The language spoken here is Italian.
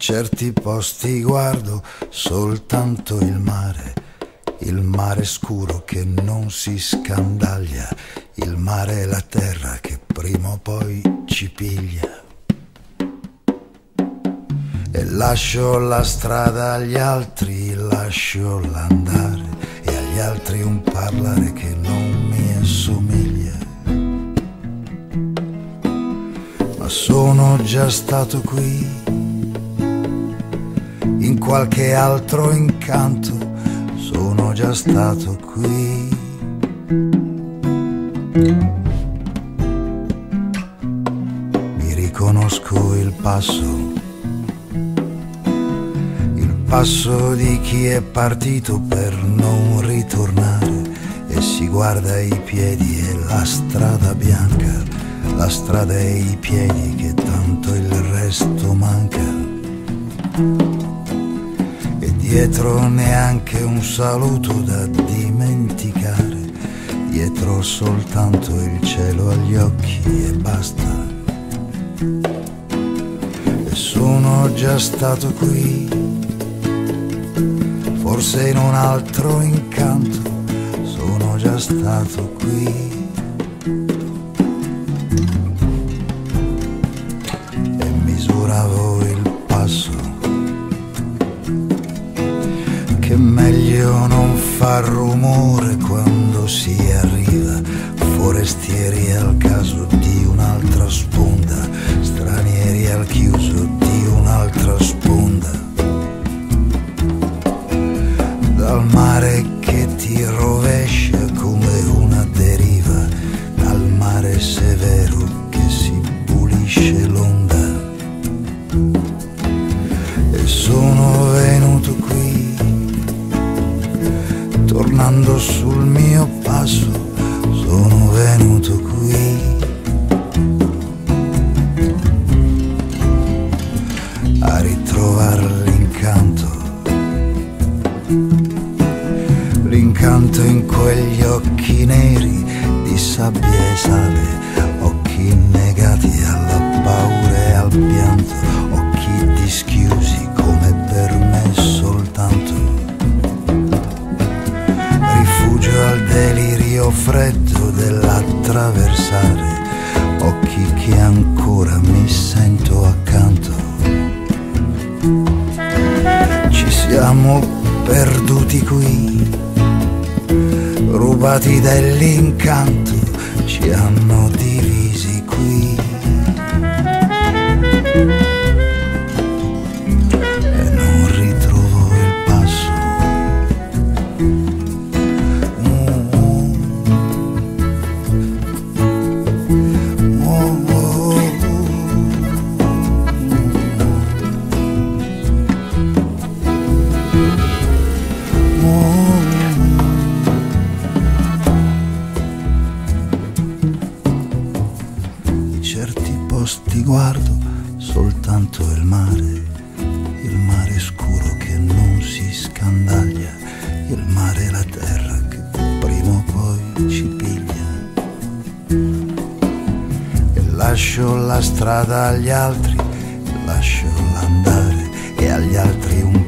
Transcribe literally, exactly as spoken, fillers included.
certi posti guardo soltanto il mare, il mare scuro che non si scandaglia, il mare è la terra che prima o poi ci piglia. E lascio la strada agli altri, lascio l'andare e agli altri un parlare che non mi assomiglia. Ma sono già stato qui, in qualche altro incanto, sono già stato qui. Mi riconosco il passo, passo di chi è partito per non ritornare, e si guarda i piedi e la strada bianca, la strada e i piedi che tanto il resto manca. E dietro neanche un saluto da dimenticare, dietro soltanto il cielo agli occhi e basta. E sono già stato qui, forse in un altro incanto, sono già stato qui. E misuravo il passo, che meglio non far rumore quando si arriva, forestieri al caso di un'altra sponda, stranieri al chiuso di un'altra sponda. Dal mare che ti rovescia come una deriva, dal mare severo che si pulisce l'onda. E sono venuto qui, tornando sul mio passo, sono venuto qui. A ritrovare l'incanto, l'incanto in quegli occhi neri di sabbia e sale, occhi negati alla paura e al pianto, occhi dischiusi come per me soltanto. Rifugio al delirio freddo dell'attraversare, occhi che ancora mi sento accanto. Ci siamo perduti qui, rubati dell'incanto, ci hanno divisi qui. E non ritrovo il passo, oh, oh, oh, oh. Certi posti guardo soltanto il mare, il mare scuro che non si scandaglia, il mare è la terra che prima o poi ci piglia. E lascio la strada agli altri, lascio l'andare e agli altri un